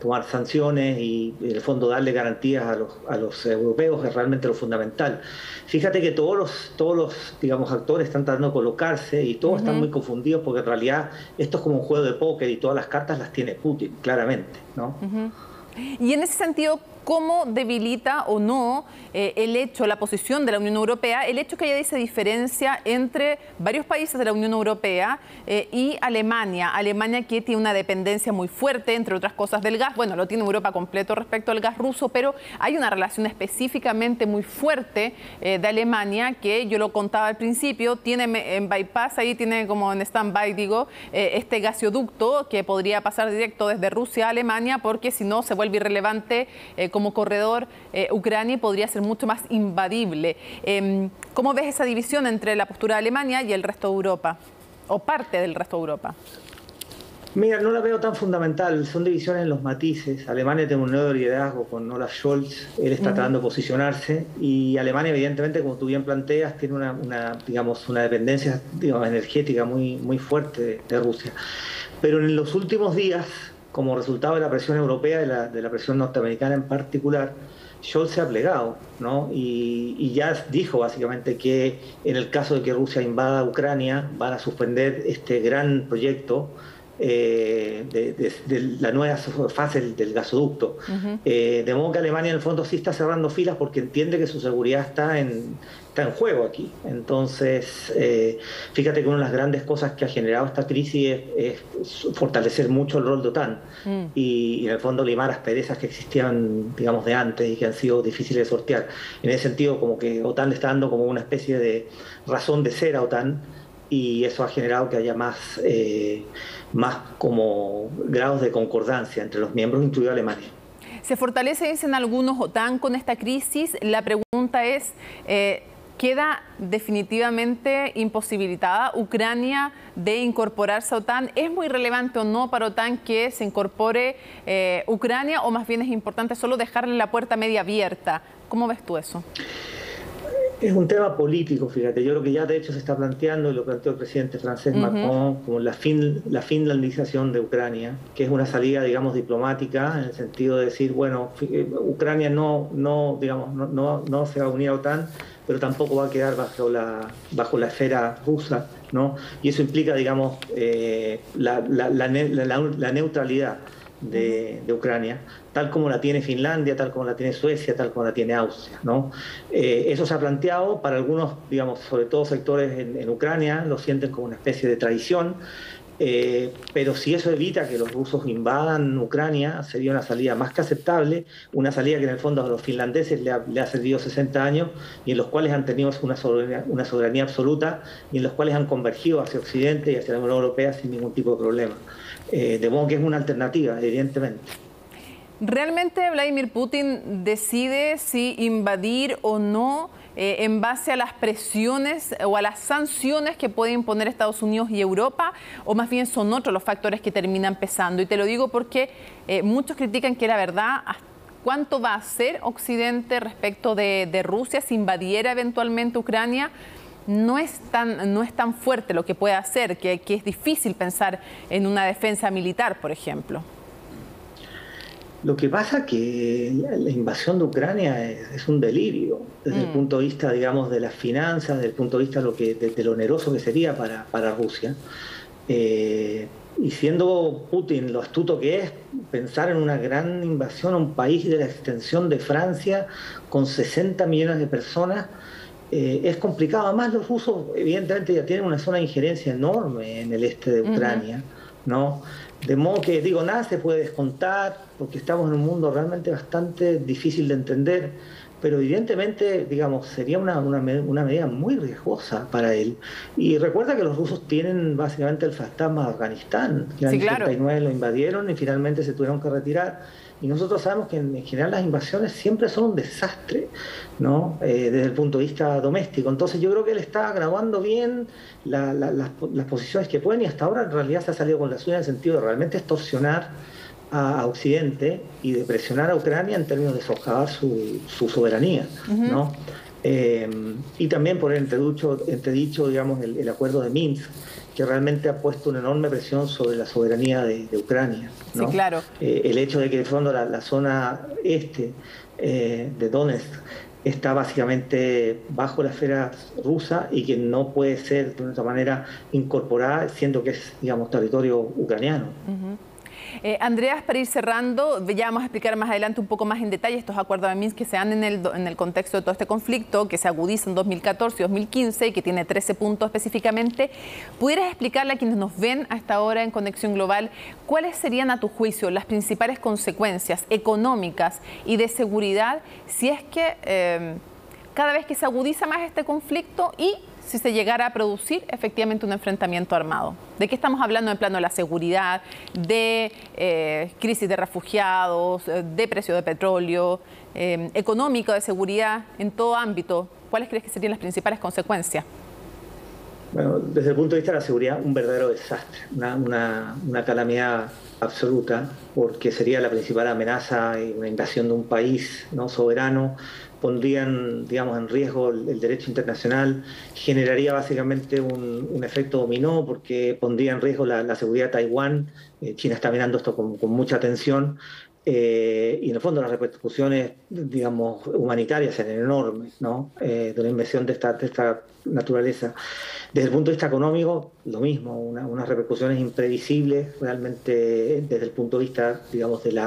tomar sanciones y, en el fondo, darle garantías a los europeos es realmente lo fundamental. Fíjate que todos los digamos, actores están tratando de colocarse y todos están muy confundidos porque en realidad esto es como un juego de póker y todas las cartas las tiene Putin, claramente, ¿no? Y en ese sentido, ¿cómo debilita o no el hecho, la posición de la Unión Europea, el hecho que haya esa diferencia entre varios países de la Unión Europea y Alemania? Alemania que tiene una dependencia muy fuerte, entre otras cosas, del gas. Bueno, lo tiene Europa completo respecto al gas ruso, pero hay una relación específicamente muy fuerte de Alemania que, yo lo contaba al principio, tiene en bypass, ahí tiene como en stand-by, digo, este gasoducto que podría pasar directo desde Rusia a Alemania porque si no se vuelve irrelevante como corredor Ucrania podría ser mucho más invadible. ¿Cómo ves esa división entre la postura de Alemania y el resto de Europa, o parte del resto de Europa? Mira, no la veo tan fundamental, son divisiones en los matices. Alemania tiene un nuevo liderazgo con Olaf Scholz, él está tratando de posicionarse, y Alemania, evidentemente, como tú bien planteas, tiene una dependencia, digamos, energética muy, muy fuerte de Rusia. Pero en los últimos días, como resultado de la presión europea, de la presión norteamericana en particular, Scholz se ha plegado, ¿no? Y ya dijo básicamente que en el caso de que Rusia invada a Ucrania van a suspender este gran proyecto de la nueva fase del gasoducto. De modo que Alemania en el fondo sí está cerrando filas porque entiende que su seguridad está en juego aquí. Entonces, fíjate que una de las grandes cosas que ha generado esta crisis es fortalecer mucho el rol de OTAN y en el fondo limar las asperezas que existían, digamos, de antes y que han sido difíciles de sortear. En ese sentido, como que OTAN le está dando como una especie de razón de ser a OTAN y eso ha generado que haya más como grados de concordancia entre los miembros, incluido Alemania. Se fortalece, dicen algunos, OTAN con esta crisis. La pregunta es, ¿queda definitivamente imposibilitada Ucrania de incorporarse a OTAN? ¿Es muy relevante o no para OTAN que se incorpore Ucrania o más bien es importante solo dejarle la puerta media abierta? ¿Cómo ves tú eso? Es un tema político, fíjate. Yo creo que ya de hecho se está planteando, y lo planteó el presidente francés Macron, como la finlandización de Ucrania, que es una salida, digamos, diplomática, en el sentido de decir, bueno, Ucrania no se va a unir a OTAN, pero tampoco va a quedar bajo la esfera rusa, ¿no? Y eso implica, digamos, la neutralidad de Ucrania, tal como la tiene Finlandia, tal como la tiene Suecia, tal como la tiene Austria, ¿no? Eso se ha planteado para algunos, digamos, sobre todo sectores en Ucrania, lo sienten como una especie de traición, pero si eso evita que los rusos invadan Ucrania, sería una salida más que aceptable, una salida que en el fondo a los finlandeses le ha servido 60 años y en los cuales han tenido una soberanía absoluta y en los cuales han convergido hacia Occidente y hacia la Unión Europea sin ningún tipo de problema. De modo que es una alternativa, evidentemente. ¿Realmente Vladimir Putin decide si invadir o no en base a las presiones o a las sanciones que pueden imponer Estados Unidos y Europa, o más bien son otros los factores que terminan pesando? Y te lo digo porque muchos critican que la verdad, ¿cuánto va a hacer Occidente respecto de Rusia si invadiera eventualmente Ucrania? No es tan fuerte lo que puede hacer, que es difícil pensar en una defensa militar, por ejemplo. Lo que pasa es que la invasión de Ucrania es un delirio, desde el punto de vista, digamos, de las finanzas, desde el punto de vista de lo oneroso que sería para Rusia. Y siendo Putin lo astuto que es, pensar en una gran invasión a un país de la extensión de Francia con 60 millones de personas, es complicado. Además, los rusos, evidentemente, ya tienen una zona de injerencia enorme en el este de Ucrania, ¿no? De modo que, digo, nada se puede descontar, porque estamos en un mundo realmente bastante difícil de entender, pero evidentemente, digamos, sería una medida muy riesgosa para él. Y recuerda que los rusos tienen básicamente el fantasma de Afganistán, que en el 79 lo invadieron y finalmente se tuvieron que retirar. Y nosotros sabemos que en general las invasiones siempre son un desastre, ¿no? Desde el punto de vista doméstico. Entonces yo creo que él está graduando bien las posiciones que pueden, y hasta ahora en realidad se ha salido con la suya en el sentido de realmente extorsionar a Occidente y de presionar a Ucrania en términos de socavar su soberanía, ¿no? Y también por el entredicho, digamos, el acuerdo de Minsk, que realmente ha puesto una enorme presión sobre la soberanía de Ucrania, ¿no? Sí, claro. El hecho de que de fondo la zona este de Donetsk está básicamente bajo la esfera rusa y que no puede ser de otra manera incorporada, siendo que es, digamos, territorio ucraniano. Andreas, para ir cerrando, ya vamos a explicar más adelante un poco más en detalle estos acuerdos de Minsk que se dan en el contexto de todo este conflicto, que se agudiza en 2014 y 2015 y que tiene 13 puntos específicamente. ¿Pudieras explicarle a quienes nos ven hasta ahora en Conexión Global cuáles serían a tu juicio las principales consecuencias económicas y de seguridad si es que cada vez que se agudiza más este conflicto y si se llegara a producir efectivamente un enfrentamiento armado? ¿De qué estamos hablando en plano de la seguridad, de crisis de refugiados, de precio de petróleo, económico, de seguridad, en todo ámbito? ¿Cuáles crees que serían las principales consecuencias? Bueno, desde el punto de vista de la seguridad, un verdadero desastre, una calamidad absoluta, porque sería la principal amenaza y una invasión de un país no soberano. Pondrían, digamos, en riesgo el derecho internacional, generaría básicamente un efecto dominó, porque pondría en riesgo la seguridad de Taiwán. China está mirando esto con mucha atención, y en el fondo las repercusiones, digamos, humanitarias eran enormes, ¿no? De una inversión de esta naturaleza. Desde el punto de vista económico, lo mismo, unas repercusiones imprevisibles realmente desde el punto de vista, digamos, del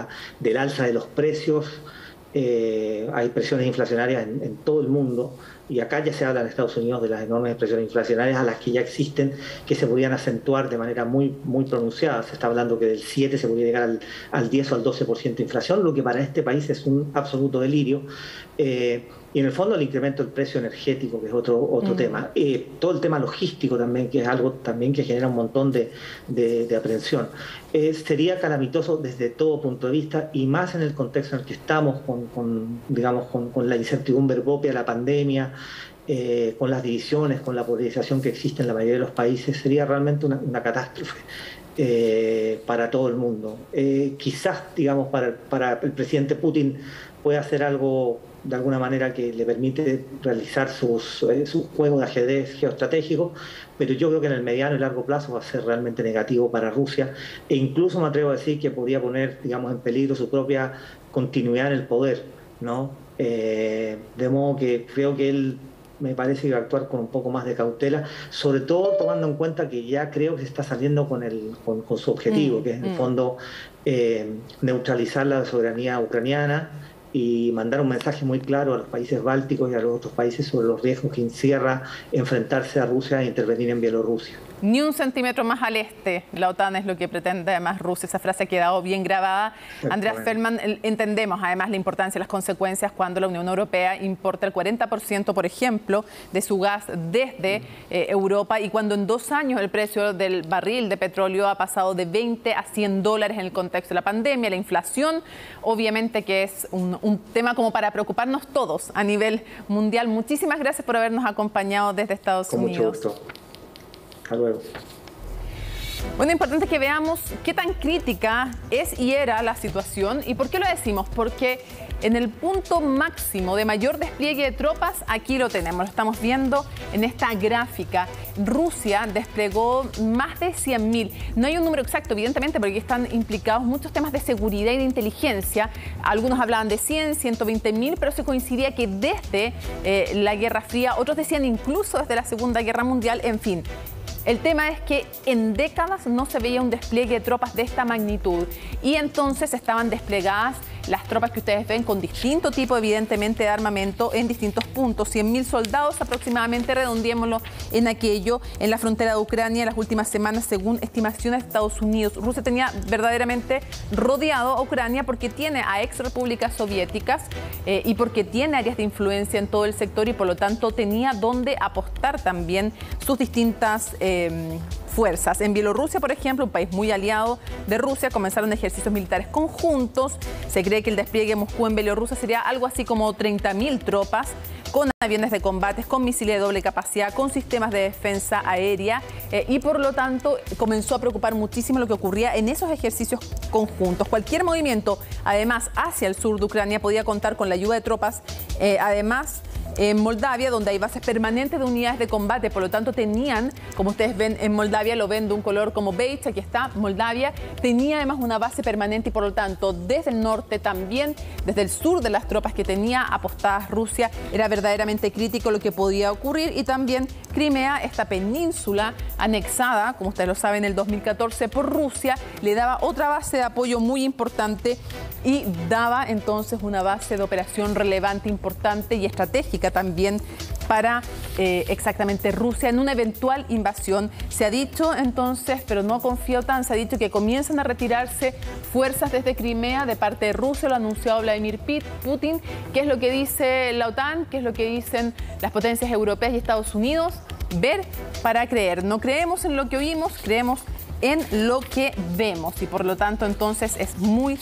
alza de los precios. Hay presiones inflacionarias en todo el mundo, y acá ya se habla en Estados Unidos de las enormes presiones inflacionarias a las que ya existen, que se podrían acentuar de manera muy, muy pronunciada. Se está hablando que del 7 se podría llegar al 10 o al 12% de inflación, lo que para este país es un absoluto delirio. Y en el fondo el incremento del precio energético, que es otro tema. Todo el tema logístico también, que es algo también que genera un montón de aprehensión. Sería calamitoso desde todo punto de vista, y más en el contexto en el que estamos, con la incertidumbre propia, la pandemia, con las divisiones, con la polarización que existe en la mayoría de los países. Sería realmente una catástrofe para todo el mundo. Quizás, digamos, para el presidente Putin puede hacer algo de alguna manera que le permite realizar sus juegos de ajedrez geoestratégico, pero yo creo que en el mediano y largo plazo va a ser realmente negativo para Rusia, e incluso me atrevo a decir que podría poner, digamos, en peligro su propia continuidad en el poder, ¿no? De modo que creo que él, me parece que va a actuar con un poco más de cautela, sobre todo tomando en cuenta que ya creo que se está saliendo con su objetivo, que es en el fondo neutralizar la soberanía ucraniana y mandar un mensaje muy claro a los países bálticos y a los otros países sobre los riesgos que encierra enfrentarse a Rusia e intervenir en Bielorrusia. Ni un centímetro más al este, la OTAN es lo que pretende además Rusia. Esa frase ha quedado bien grabada. Andreas Feldman, entendemos además la importancia y las consecuencias cuando la Unión Europea importa el 40%, por ejemplo, de su gas desde Europa, y cuando en 2 años el precio del barril de petróleo ha pasado de 20 a $100 en el contexto de la pandemia, la inflación, obviamente que es un tema como para preocuparnos todos a nivel mundial. Muchísimas gracias por habernos acompañado desde Estados Unidos. Con mucho gusto. Hasta luego. Bueno, importante que veamos qué tan crítica es y era la situación. ¿Y por qué lo decimos? Porque en el punto máximo de mayor despliegue de tropas, aquí lo tenemos, lo estamos viendo en esta gráfica. Rusia desplegó más de 100.000. No hay un número exacto, evidentemente, porque están implicados muchos temas de seguridad y de inteligencia. Algunos hablaban de 100, 120.000, pero se coincidía que desde la Guerra Fría, otros decían incluso desde la Segunda Guerra Mundial, en fin. El tema es que en décadas no se veía un despliegue de tropas de esta magnitud, y entonces estaban desplegadas las tropas que ustedes ven con distinto tipo, evidentemente, de armamento en distintos puntos. 100.000 soldados aproximadamente, redondeémoslo en aquello, en la frontera de Ucrania en las últimas semanas, según estimaciones de Estados Unidos. Rusia tenía verdaderamente rodeado a Ucrania porque tiene a ex repúblicas soviéticas y porque tiene áreas de influencia en todo el sector y por lo tanto tenía donde apostar también sus distintas fuerzas. En Bielorrusia, por ejemplo, un país muy aliado de Rusia, comenzaron ejercicios militares conjuntos. Se cree que el despliegue de Moscú en Bielorrusia sería algo así como 30.000 tropas, con aviones de combate, con misiles de doble capacidad, con sistemas de defensa aérea y por lo tanto comenzó a preocupar muchísimo lo que ocurría en esos ejercicios conjuntos. Cualquier movimiento, además, hacia el sur de Ucrania podía contar con la ayuda de tropas, además, en Moldavia, donde hay bases permanentes de unidades de combate, por lo tanto tenían, como ustedes ven en Moldavia, lo ven de un color como beige, aquí está Moldavia, tenía además una base permanente y por lo tanto desde el norte también, desde el sur de las tropas que tenía apostadas Rusia, era verdaderamente crítico lo que podía ocurrir. Y también Crimea, esta península anexada, como ustedes lo saben, en el 2014 por Rusia, le daba otra base de apoyo muy importante y daba entonces una base de operación relevante, importante y estratégica también para exactamente Rusia en una eventual invasión. Se ha dicho entonces, pero no confío tan, se ha dicho que comienzan a retirarse fuerzas desde Crimea de parte de Rusia, lo ha anunciado Vladimir Putin. ¿Qué es lo que dice la OTAN? ¿Qué es lo que dicen las potencias europeas y Estados Unidos? Ver para creer. No creemos en lo que oímos, creemos en lo que vemos y por lo tanto entonces es muy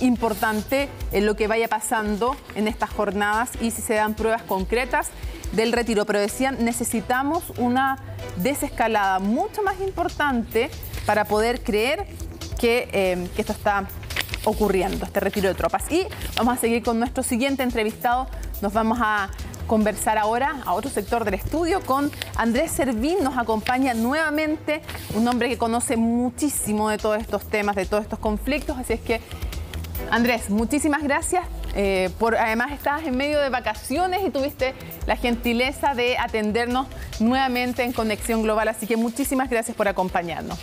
importante lo que vaya pasando en estas jornadas y si se dan pruebas concretas del retiro. Pero decían, necesitamos una desescalada mucho más importante para poder creer que esto está ocurriendo, este retiro de tropas. Y vamos a seguir con nuestro siguiente entrevistado. Nos vamos a conversar ahora a otro sector del estudio con Andrés Servín. Nos acompaña nuevamente un hombre que conoce muchísimo de todos estos temas, de todos estos conflictos. Así es que, Andrés, muchísimas gracias. Además, estabas en medio de vacaciones y tuviste la gentileza de atendernos nuevamente en Conexión Global. Así que muchísimas gracias por acompañarnos.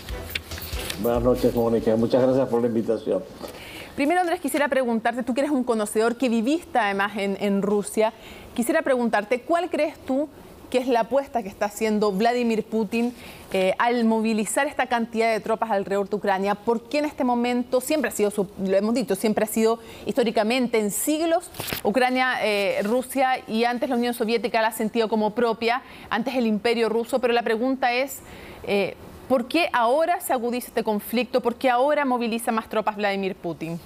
Buenas noches, Mónica. Muchas gracias por la invitación. Primero, Andrés, quisiera preguntarte, tú que eres un conocedor que viviste además en Rusia, quisiera preguntarte, ¿cuál crees tú que es la apuesta que está haciendo Vladimir Putin al movilizar esta cantidad de tropas alrededor de Ucrania? ¿Por qué en este momento siempre ha sido, lo hemos dicho, siempre ha sido históricamente en siglos, Ucrania, Rusia y antes la Unión Soviética la ha sentido como propia, antes el Imperio Ruso? Pero la pregunta es, ¿por qué ahora se agudiza este conflicto? ¿Por qué ahora moviliza más tropas Vladimir Putin?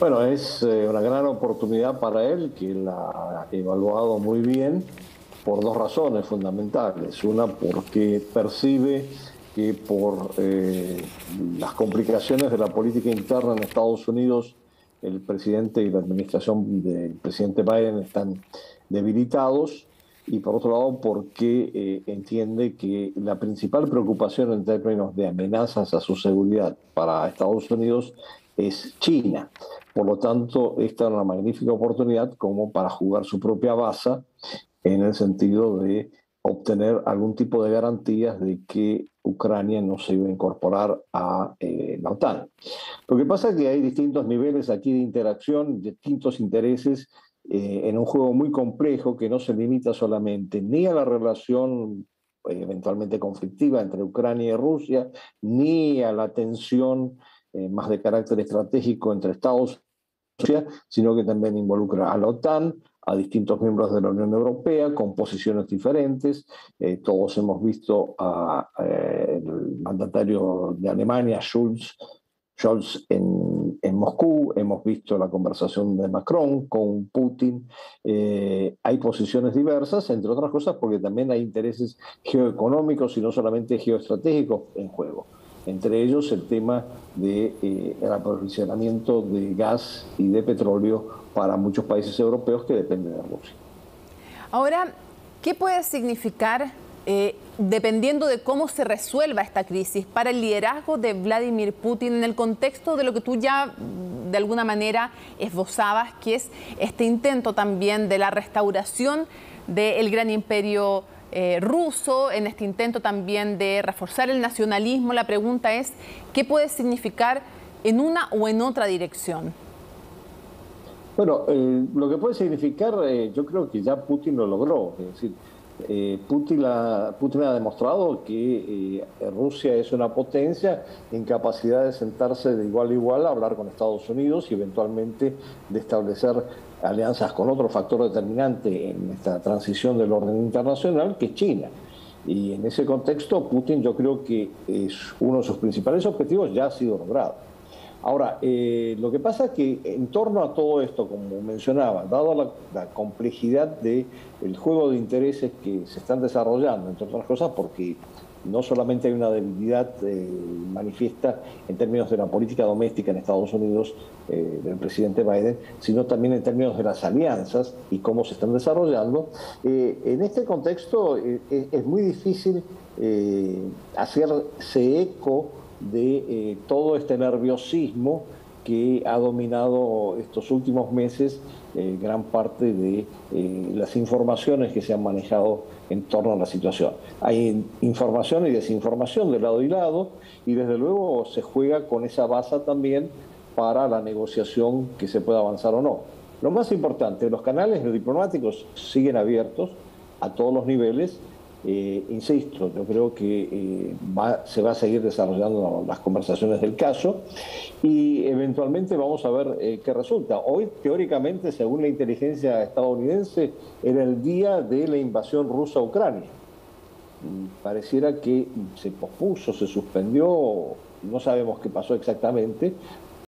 Bueno, es una gran oportunidad para él, que la ha evaluado muy bien, por dos razones fundamentales. Una, porque percibe que por las complicaciones de la política interna en Estados Unidos, el presidente y la administración del presidente Biden están debilitados. Y por otro lado, porque entiende que la principal preocupación en términos de amenazas a su seguridad para Estados Unidos es China. Por lo tanto, esta es una magnífica oportunidad como para jugar su propia baza en el sentido de obtener algún tipo de garantías de que Ucrania no se iba a incorporar a la OTAN. Lo que pasa es que hay distintos niveles aquí de interacción, distintos intereses, en un juego muy complejo que no se limita solamente ni a la relación eventualmente conflictiva entre Ucrania y Rusia, ni a la tensión más de carácter estratégico entre Estados Unidos y Rusia, sino que también involucra a la OTAN, a distintos miembros de la Unión Europea con posiciones diferentes. Todos hemos visto al mandatario de Alemania, Scholz en Moscú, hemos visto la conversación de Macron con Putin. Hay posiciones diversas, entre otras cosas porque también hay intereses geoeconómicos y no solamente geoestratégicos en juego. Entre ellos el tema del aprovisionamiento de gas y de petróleo para muchos países europeos que dependen de Rusia. Ahora, ¿qué puede significar, dependiendo de cómo se resuelva esta crisis, para el liderazgo de Vladimir Putin en el contexto de lo que tú ya de alguna manera esbozabas, que es este intento también de la restauración del gran imperio ruso, en este intento también de reforzar el nacionalismo? La pregunta es, ¿qué puede significar en una o en otra dirección? Bueno, lo que puede significar, yo creo que ya Putin lo logró. Es decir, Putin ha demostrado que Rusia es una potencia en capacidad de sentarse de igual a igual a hablar con Estados Unidos y eventualmente de establecer alianzas con otro factor determinante en esta transición del orden internacional, que es China. Y en ese contexto, Putin, yo creo que es uno de sus principales objetivos ya ha sido logrado. Ahora, lo que pasa es que en torno a todo esto, como mencionaba, dado la complejidad del juego de intereses que se están desarrollando, entre otras cosas porque no solamente hay una debilidad manifiesta en términos de la política doméstica en Estados Unidos del presidente Biden, sino también en términos de las alianzas y cómo se están desarrollando, en este contexto es muy difícil hacerse eco de todo este nerviosismo que ha dominado estos últimos meses gran parte de las informaciones que se han manejado en torno a la situación. Hay información y desinformación de lado y lado, y desde luego se juega con esa baza también para la negociación que se pueda avanzar o no. Lo más importante, los canales diplomáticos siguen abiertos a todos los niveles. Insisto, yo creo que se va a seguir desarrollando las conversaciones del caso y eventualmente vamos a ver qué resulta. Hoy, teóricamente, según la inteligencia estadounidense, era el día de la invasión rusa a Ucrania. Pareciera que se pospuso, se suspendió, no sabemos qué pasó exactamente,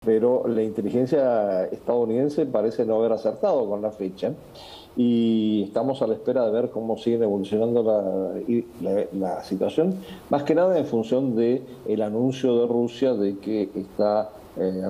pero la inteligencia estadounidense parece no haber acertado con la fecha. Y estamos a la espera de ver cómo sigue evolucionando la situación, más que nada en función del anuncio de Rusia de que está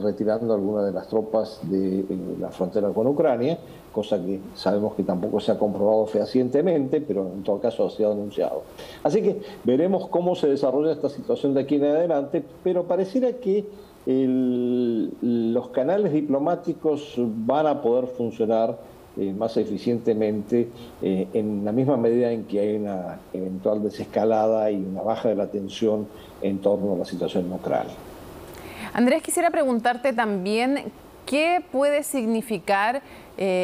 retirando algunas de las tropas de la frontera con Ucrania, cosa que sabemos que tampoco se ha comprobado fehacientemente, pero en todo caso ha sido anunciado. Así que veremos cómo se desarrolla esta situación de aquí en adelante, pero pareciera que los canales diplomáticos van a poder funcionar más eficientemente en la misma medida en que hay una eventual desescalada y una baja de la tensión en torno a la situación en Ucrania. Andrés, quisiera preguntarte también qué puede significar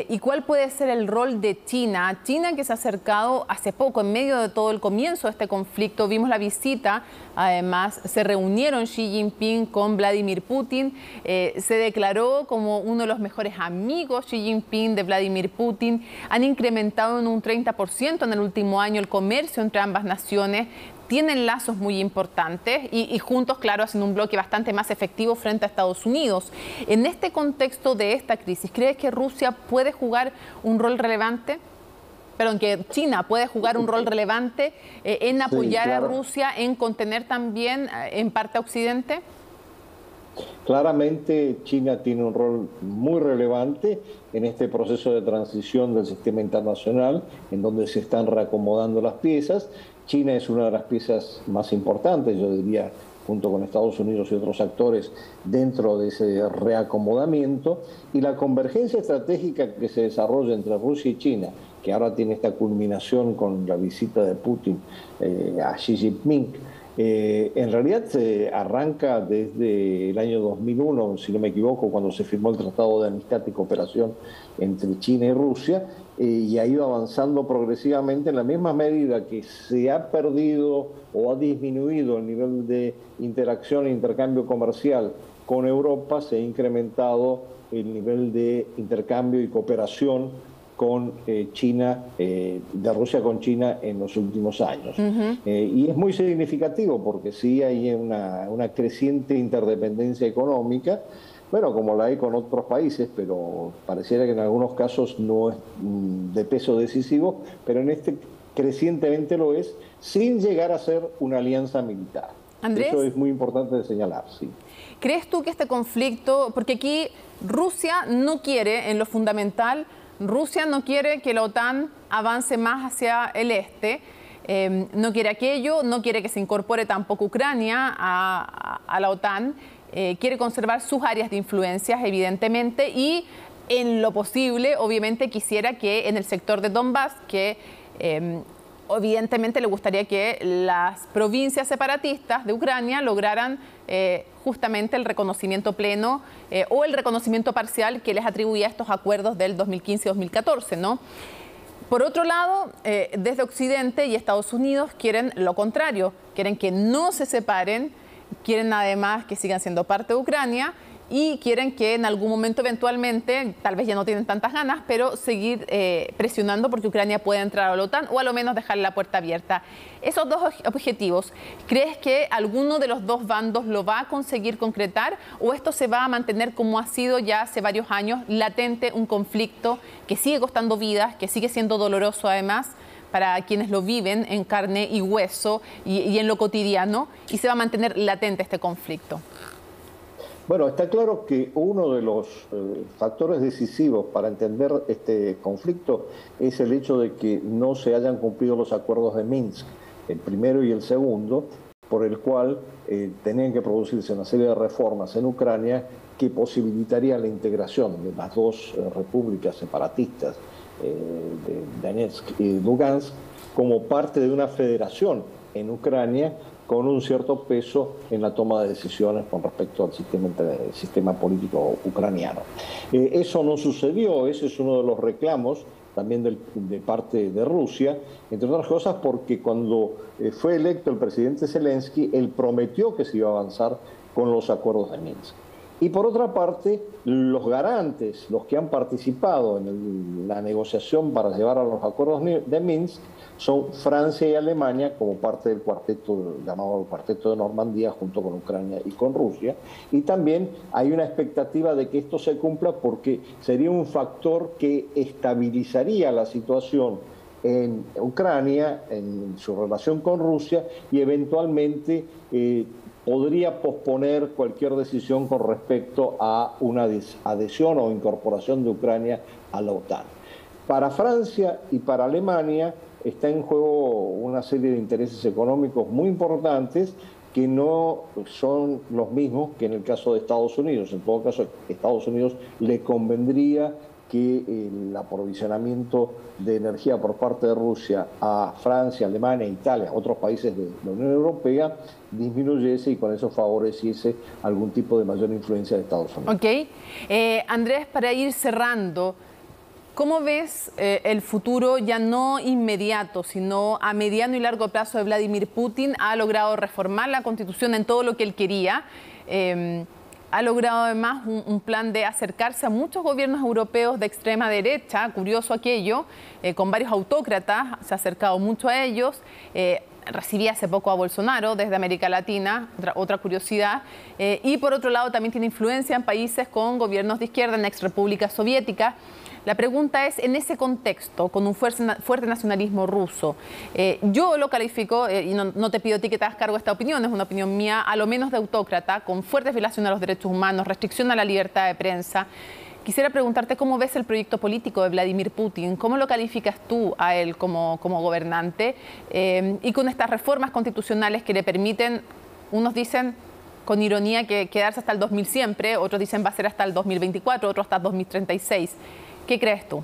y cuál puede ser el rol de China. China, que se ha acercado hace poco, en medio de todo el comienzo de este conflicto, vimos la visita, además se reunieron Xi Jinping con Vladimir Putin, se declaró como uno de los mejores amigos Xi Jinping de Vladimir Putin, han incrementado en un 30% en el último año el comercio entre ambas naciones, tienen lazos muy importantes y juntos, claro, hacen un bloque bastante más efectivo frente a Estados Unidos. En este contexto de esta crisis, ¿crees que Rusia puede jugar un rol relevante? Perdón, que China puede jugar un rol relevante en apoyar sí, claro, a Rusia, en contener también en parte a Occidente? Claramente China tiene un rol muy relevante en este proceso de transición del sistema internacional, en donde se están reacomodando las piezas. China es una de las piezas más importantes, yo diría, junto con Estados Unidos y otros actores dentro de ese reacomodamiento, y la convergencia estratégica que se desarrolla entre Rusia y China, que ahora tiene esta culminación con la visita de Putin a Xi Jinping, en realidad se arranca desde el año 2001, si no me equivoco, cuando se firmó el Tratado de Amistad y Cooperación entre China y Rusia, y ha ido avanzando progresivamente en la misma medida que se ha perdido o ha disminuido el nivel de interacción e intercambio comercial con Europa, se ha incrementado el nivel de intercambio y cooperación con China, de Rusia con China en los últimos años. Uh-huh. Y es muy significativo porque sí hay una creciente interdependencia económica, bueno, como la hay con otros países, pero pareciera que en algunos casos no es de peso decisivo, pero en este crecientemente lo es, sin llegar a ser una alianza militar. ¿Andrés? Eso es muy importante de señalar, sí. ¿Crees tú que este conflicto, porque aquí Rusia no quiere en lo fundamental, Rusia no quiere que la OTAN avance más hacia el este, no quiere aquello, no quiere que se incorpore tampoco Ucrania a la OTAN, quiere conservar sus áreas de influencias, evidentemente, y en lo posible, obviamente, quisiera que en el sector de Donbás, que evidentemente le gustaría que las provincias separatistas de Ucrania lograran justamente el reconocimiento pleno o el reconocimiento parcial que les atribuía estos acuerdos del 2015-2014, ¿no? Por otro lado, desde Occidente y Estados Unidos quieren lo contrario, quieren que no se separen, quieren además que sigan siendo parte de Ucrania y quieren que en algún momento eventualmente, tal vez ya no tienen tantas ganas, pero seguir presionando porque Ucrania puede entrar a la OTAN o a lo menos dejar la puerta abierta. Esos dos objetivos, ¿crees que alguno de los dos bandos lo va a conseguir concretar o esto se va a mantener como ha sido ya hace varios años, latente, un conflicto que sigue costando vidas, que sigue siendo doloroso además para quienes lo viven en carne y hueso y en lo cotidiano, y se va a mantener latente este conflicto? Bueno, está claro que uno de los factores decisivos para entender este conflicto es el hecho de que no se hayan cumplido los acuerdos de Minsk, el primero y el segundo, por el cual tenían que producirse una serie de reformas en Ucrania que posibilitarían la integración de las dos repúblicas separatistas de Donetsk y Lugansk como parte de una federación en Ucrania, con un cierto peso en la toma de decisiones con respecto al sistema político ucraniano. Eso no sucedió, ese es uno de los reclamos también de parte de Rusia, entre otras cosas porque cuando fue electo el presidente Zelensky, él prometió que se iba a avanzar con los acuerdos de Minsk. Y por otra parte, los garantes, los que han participado en la negociación para llevar a los acuerdos de Minsk, son Francia y Alemania como parte del cuarteto, llamado el cuarteto de Normandía, junto con Ucrania y con Rusia. Y también hay una expectativa de que esto se cumpla porque sería un factor que estabilizaría la situación en Ucrania, en su relación con Rusia y eventualmente podría posponer cualquier decisión con respecto a una adhesión o incorporación de Ucrania a la OTAN. Para Francia y para Alemania está en juego una serie de intereses económicos muy importantes que no son los mismos que en el caso de Estados Unidos. En todo caso, a Estados Unidos le convendría que el aprovisionamiento de energía por parte de Rusia a Francia, Alemania, Italia, otros países de la Unión Europea, disminuyese y con eso favoreciese algún tipo de mayor influencia de Estados Unidos. Ok. Andrés, para ir cerrando, ¿cómo ves el futuro ya no inmediato, sino a mediano y largo plazo de Vladimir Putin? Ha logrado reformar la Constitución en todo lo que él quería. Ha logrado además un plan de acercarse a muchos gobiernos europeos de extrema derecha, curioso aquello, con varios autócratas, se ha acercado mucho a ellos, recibía hace poco a Bolsonaro desde América Latina, otra curiosidad, y por otro lado también tiene influencia en países con gobiernos de izquierda, en la exrepública soviética. La pregunta es, en ese contexto, con un fuerte nacionalismo ruso, yo lo califico, y no te pido a ti que te hagas cargo de esta opinión, es una opinión mía, a lo menos de autócrata, con fuertes violaciones a los derechos humanos, restricción a la libertad de prensa. Quisiera preguntarte cómo ves el proyecto político de Vladimir Putin, cómo lo calificas tú a él como gobernante, y con estas reformas constitucionales que le permiten, unos dicen con ironía que quedarse hasta el 2000 siempre, otros dicen va a ser hasta el 2024, otros hasta el 2036. ¿Qué crees tú?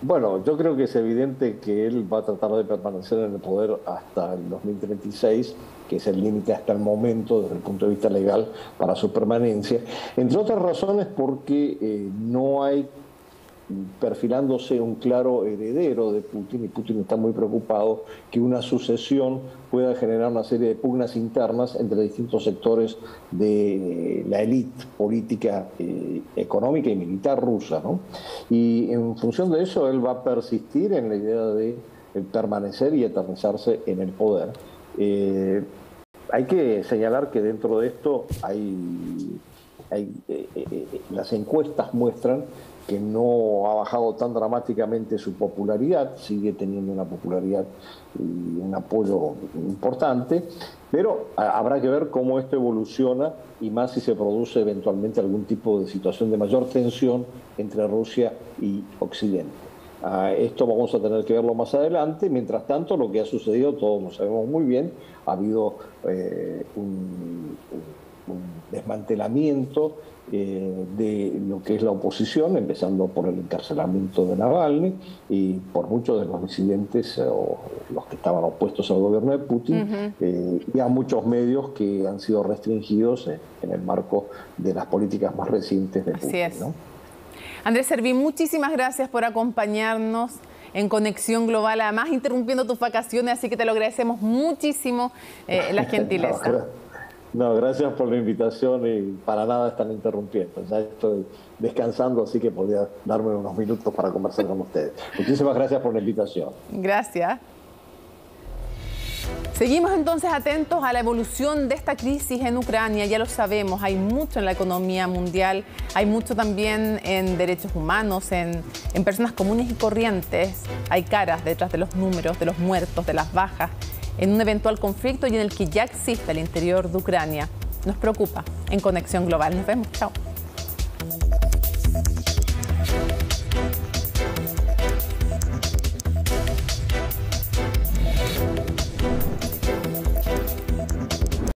Bueno, yo creo que es evidente que él va a tratar de permanecer en el poder hasta el 2036, que es el límite hasta el momento desde el punto de vista legal para su permanencia. Entre otras razones porque no hay perfilándose un claro heredero de Putin, y Putin está muy preocupado que una sucesión pueda generar una serie de pugnas internas entre distintos sectores de la élite política, económica y militar rusa, ¿no? Y en función de eso él va a persistir en la idea de permanecer y eternizarse en el poder. Hay que señalar que dentro de esto las encuestas muestran que no ha bajado tan dramáticamente su popularidad, sigue teniendo una popularidad y un apoyo importante, pero habrá que ver cómo esto evoluciona y más si se produce eventualmente algún tipo de situación de mayor tensión entre Rusia y Occidente. Esto vamos a tener que verlo más adelante. Mientras tanto, lo que ha sucedido, todos lo sabemos muy bien, ha habido un desmantelamiento de lo que es la oposición, empezando por el encarcelamiento de Navalny y por muchos de los disidentes o los que estaban opuestos al gobierno de Putin, uh-huh. Y a muchos medios que han sido restringidos en el marco de las políticas más recientes de Putin. Así es. ¿No? Andrés Servín, muchísimas gracias por acompañarnos en Conexión Global, además interrumpiendo tus vacaciones, así que te lo agradecemos muchísimo la gentileza. No, gracias por la invitación y para nada están interrumpiendo. Ya estoy descansando, así que podía darme unos minutos para conversar con ustedes. Muchísimas gracias por la invitación. Gracias. Seguimos entonces atentos a la evolución de esta crisis en Ucrania. Ya lo sabemos, hay mucho en la economía mundial, hay mucho también en derechos humanos, en personas comunes y corrientes. Hay caras detrás de los números, de los muertos, de las bajas, en un eventual conflicto y en el que ya existe al interior de Ucrania. Nos preocupa. En Conexión Global. Nos vemos. Chao.